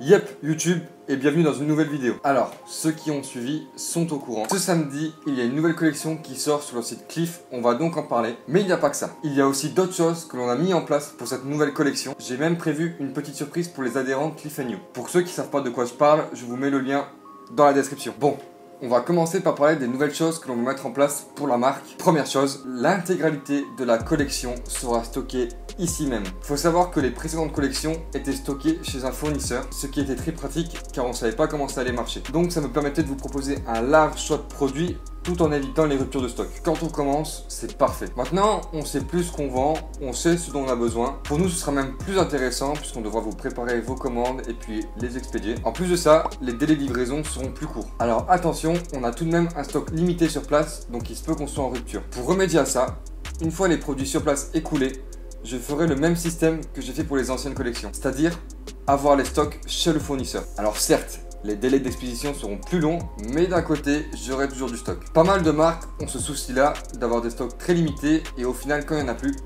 Yep YouTube et bienvenue dans une nouvelle vidéo. Alors, ceux qui ont suivi sont au courant. Ce samedi, il y a une nouvelle collection qui sort sur le site Cliff, on va donc en parler. Mais il n'y a pas que ça. Il y a aussi d'autres choses que l'on a mis en place pour cette nouvelle collection. J'ai même prévu une petite surprise pour les adhérents Cliff & You. Pour ceux qui ne savent pas de quoi je parle, je vous mets le lien dans la description. Bon, on va commencer par parler des nouvelles choses que l'on va mettre en place pour la marque. Première chose, l'intégralité de la collection sera stockée ici même. Faut savoir que les précédentes collections étaient stockées chez un fournisseur, ce qui était très pratique car on ne savait pas comment ça allait marcher. Donc ça me permettait de vous proposer un large choix de produits tout en évitant les ruptures de stock. Quand on commence, c'est parfait. Maintenant, on sait plus ce qu'on vend, on sait ce dont on a besoin. Pour nous, ce sera même plus intéressant puisqu'on devra vous préparer vos commandes et puis les expédier. En plus de ça, les délais de livraison seront plus courts. Alors attention, on a tout de même un stock limité sur place, donc il se peut qu'on soit en rupture. Pour remédier à ça, une fois les produits sur place écoulés, je ferai le même système que j'ai fait pour les anciennes collections, c'est-à-dire avoir les stocks chez le fournisseur. Alors certes, les délais d'expédition seront plus longs, mais d'un côté, j'aurai toujours du stock. Pas mal de marques ont ce souci-là d'avoir des stocks très limités et au final, quand il n'y en a plus,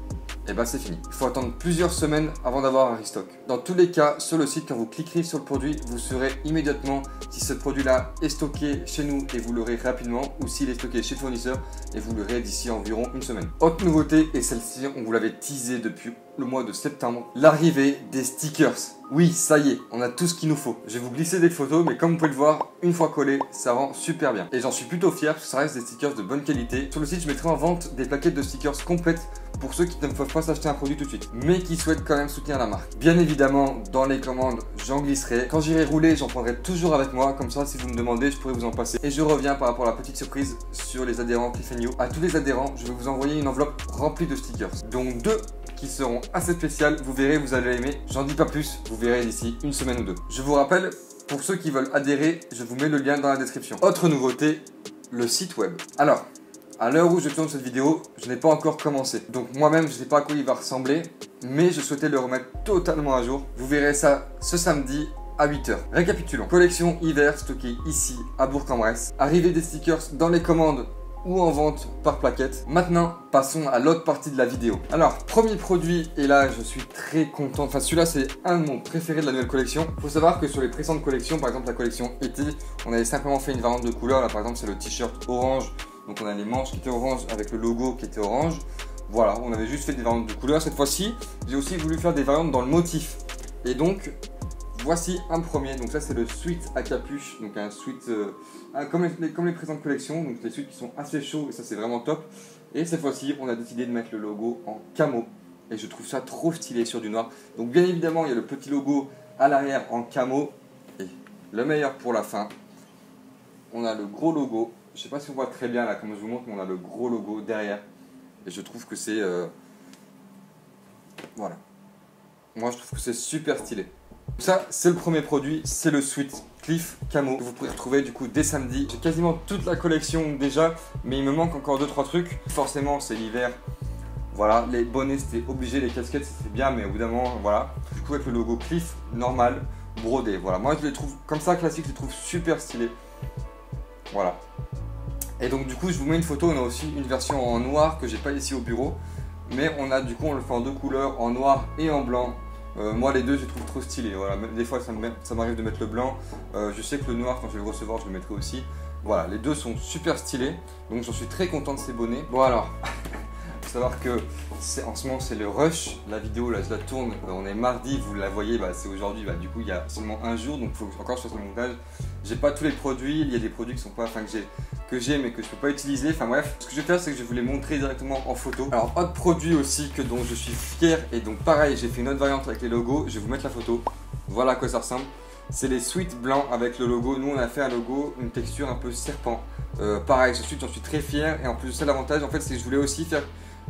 et ben c'est fini. Il faut attendre plusieurs semaines avant d'avoir un restock. Dans tous les cas, sur le site, quand vous cliquerez sur le produit, vous saurez immédiatement si ce produit-là est stocké chez nous et vous l'aurez rapidement, ou s'il est stocké chez le fournisseur et vous l'aurez d'ici environ une semaine. Autre nouveauté, et celle-ci, on vous l'avait teasé depuis le mois de septembre, l'arrivée des stickers. Oui, ça y est, on a tout ce qu'il nous faut. Je vais vous glisser des photos, mais comme vous pouvez le voir, une fois collé, ça rend super bien. Et j'en suis plutôt fier, parce que ça reste des stickers de bonne qualité. Sur le site, je mettrai en vente des plaquettes de stickers complètes pour ceux qui ne peuvent pas s'acheter un produit tout de suite, mais qui souhaitent quand même soutenir la marque. Bien évidemment, dans les commandes, j'en glisserai. Quand j'irai rouler, j'en prendrai toujours avec moi, comme ça, si vous me demandez, je pourrai vous en passer. Et je reviens par rapport à la petite surprise sur les adhérents Cliff & You. À tous les adhérents, je vais vous envoyer une enveloppe remplie de stickers, donc deux qui seront assez spéciales, vous verrez, vous allez aimer. J'en dis pas plus, vous verrez d'ici une semaine ou deux. Je vous rappelle, pour ceux qui veulent adhérer, je vous mets le lien dans la description. Autre nouveauté, le site web. Alors, à l'heure où je tourne cette vidéo, je n'ai pas encore commencé. Donc moi-même, je ne sais pas à quoi il va ressembler, mais je souhaitais le remettre totalement à jour. Vous verrez ça ce samedi à 8h. Récapitulons. Collection hiver stockée ici à Bourg-en-Bresse. Arrivée des stickers dans les commandes ou en vente par plaquette. Maintenant, passons à l'autre partie de la vidéo. Alors, premier produit, et là je suis très content, enfin celui-là c'est un de mon préféré de la nouvelle collection. Faut savoir que sur les précédentes collections, par exemple la collection été, on avait simplement fait une variante de couleur. Là par exemple c'est le t-shirt orange, donc on a les manches qui étaient orange avec le logo qui était orange. Voilà, on avait juste fait des variantes de couleur. Cette fois-ci, j'ai aussi voulu faire des variantes dans le motif. Et donc, voici un premier, donc ça c'est le sweat à capuche, donc un sweat comme les présentes collections, donc des sweats qui sont assez chauds et ça c'est vraiment top. Et cette fois-ci on a décidé de mettre le logo en camo et je trouve ça trop stylé sur du noir. Donc bien évidemment il y a le petit logo à l'arrière en camo et le meilleur pour la fin, on a le gros logo. Je sais pas si on voit très bien là comme je vous montre, mais on a le gros logo derrière et je trouve que c'est... Voilà, moi je trouve que c'est super stylé. Ça, c'est le premier produit, c'est le sweat Cliff Camo que vous pourrez retrouver du coup dès samedi. J'ai quasiment toute la collection déjà, mais il me manque encore 2-3 trucs. Forcément, c'est l'hiver. Voilà, les bonnets c'était obligé, les casquettes c'était bien, mais au bout d'un moment, voilà. Du coup, avec le logo Cliff normal, brodé. Voilà, moi je les trouve comme ça, classique, je les trouve super stylés. Voilà. Et donc, du coup, je vous mets une photo. On a aussi une version en noir que j'ai pas ici au bureau, mais on a du coup, on le fait en deux couleurs, en noir et en blanc. Moi les deux je les trouve trop stylés, voilà. Des fois ça m'arrive de mettre le blanc, je sais que le noir quand je vais le recevoir je le mettrai aussi. Voilà, les deux sont super stylés, donc j'en suis très content de ces bonnets. Bon alors, faut savoir que en ce moment c'est le rush, la vidéo là je la tourne, on est mardi, vous la voyez, bah, c'est aujourd'hui, bah, du coup il y a seulement un jour, donc il faut encore que je fasse le montage. J'ai pas tous les produits, il y a des produits qui sont pas, enfin que j'ai mais que je peux pas utiliser, enfin bref. Ce que je vais faire c'est que je vais vous les montrer directement en photo. Alors autre produit aussi dont je suis fier, et donc pareil j'ai fait une autre variante avec les logos, je vais vous mettre la photo. Voilà à quoi ça ressemble. C'est les sweats blancs avec le logo, nous on a fait un logo, une texture un peu serpent. Pareil ce sweat j'en suis très fier, et en plus de ça l'avantage en fait c'est que je voulais aussi faire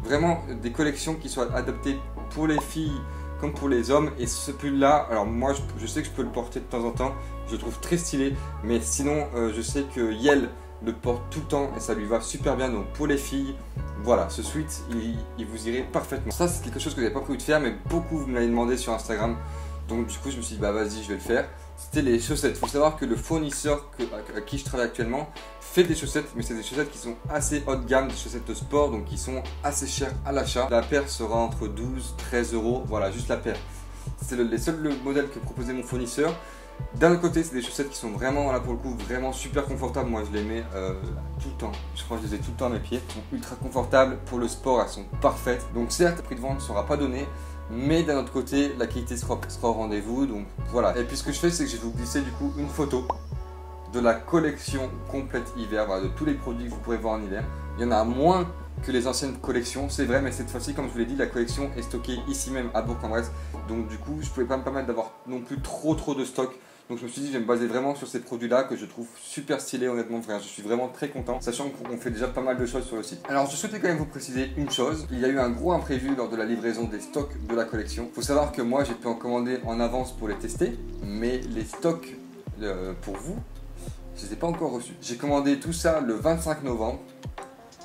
vraiment des collections qui soient adaptées pour les filles comme pour les hommes, et ce pull là, alors moi je sais que je peux le porter de temps en temps, je le trouve très stylé, mais sinon je sais que Yel le porte tout le temps et ça lui va super bien, donc pour les filles, voilà, ce sweat il vous irait parfaitement. Ça c'est quelque chose que j'avais pas prévu de faire, mais beaucoup vous me l'avez demandé sur Instagram, donc du coup je me suis dit bah vas-y je vais le faire. C'était les chaussettes. Faut savoir que le fournisseur à qui je travaille actuellement fait des chaussettes, mais c'est des chaussettes qui sont assez haut de gamme, des chaussettes de sport, donc qui sont assez chères à l'achat. La paire sera entre 12 et 13 euros, voilà, juste la paire. C'est les seuls modèles que proposait mon fournisseur. D'un autre côté, c'est des chaussettes qui sont vraiment, là pour le coup, vraiment super confortables. Moi, je les mets tout le temps. Je crois que je les ai tout le temps à mes pieds. Elles sont ultra confortables. Pour le sport, elles sont parfaites. Donc certes, le prix de vente ne sera pas donné, mais d'un autre côté, la qualité sera au rendez-vous. Donc voilà. Et puis ce que je fais, c'est que je vais vous glisser du coup une photo de la collection complète hiver, voilà, de tous les produits que vous pourrez voir en hiver. Il y en a moins que les anciennes collections, c'est vrai, mais cette fois-ci, comme je vous l'ai dit, la collection est stockée ici même à Bourg-en-Bresse. Donc du coup, je ne pouvais pas me permettre d'avoir non plus trop de stock. Donc je me suis dit, je vais me baser vraiment sur ces produits-là que je trouve super stylés, honnêtement, frère. Je suis vraiment très content, sachant qu'on fait déjà pas mal de choses sur le site. Alors je souhaitais quand même vous préciser une chose, il y a eu un gros imprévu lors de la livraison des stocks de la collection. Il faut savoir que moi, j'ai pu en commander en avance pour les tester, mais les stocks pour vous, je ne les ai pas encore reçus. J'ai commandé tout ça le 25 novembre.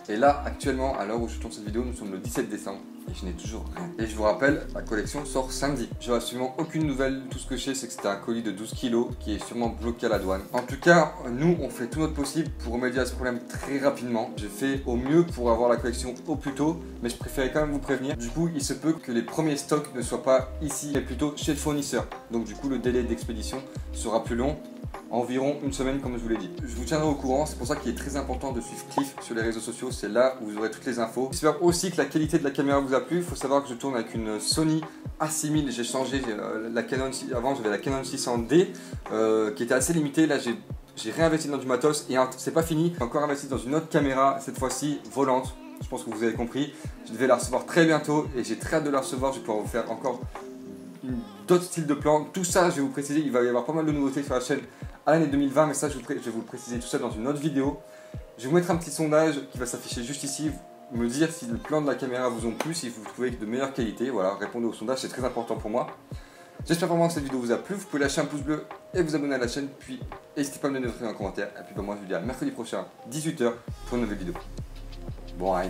Et là, actuellement, à l'heure où je tourne cette vidéo, nous sommes le 17 décembre et je n'ai toujours rien. Et je vous rappelle, la collection sort samedi. Je n'ai absolument aucune nouvelle. Tout ce que je sais, c'est que c'était un colis de 12 kilos qui est sûrement bloqué à la douane. En tout cas, nous, on fait tout notre possible pour remédier à ce problème très rapidement. J'ai fait au mieux pour avoir la collection au plus tôt, mais je préférais quand même vous prévenir. Du coup, il se peut que les premiers stocks ne soient pas ici, mais plutôt chez le fournisseur. Donc du coup, le délai d'expédition sera plus long. Environ une semaine, comme je vous l'ai dit. Je vous tiendrai au courant, c'est pour ça qu'il est très important de suivre Cliff sur les réseaux sociaux, c'est là où vous aurez toutes les infos. J'espère aussi que la qualité de la caméra vous a plu. Il faut savoir que je tourne avec une Sony A6000, j'ai changé la Canon, avant j'avais la Canon 600D qui était assez limitée, là j'ai réinvesti dans du matos et c'est pas fini, j'ai encore investi dans une autre caméra, cette fois-ci volante. Je pense que vous avez compris, je devais la recevoir très bientôt et j'ai très hâte de la recevoir, je vais pouvoir vous faire encore d'autres styles de plans. Tout ça, je vais vous préciser, il va y avoir pas mal de nouveautés sur la chaîne à l'année 2020, mais ça, je vais vous le préciser tout ça dans une autre vidéo. Je vais vous mettre un petit sondage qui va s'afficher juste ici, me dire si le plan de la caméra vous ont plu, si vous trouvez de meilleure qualité. Voilà, répondez au sondage, c'est très important pour moi. J'espère vraiment que cette vidéo vous a plu. Vous pouvez lâcher un pouce bleu et vous abonner à la chaîne, puis n'hésitez pas à me donner votre avis en commentaire. Et puis, moi, je vous dis à mercredi prochain, 18 h, pour une nouvelle vidéo. Bon, allez.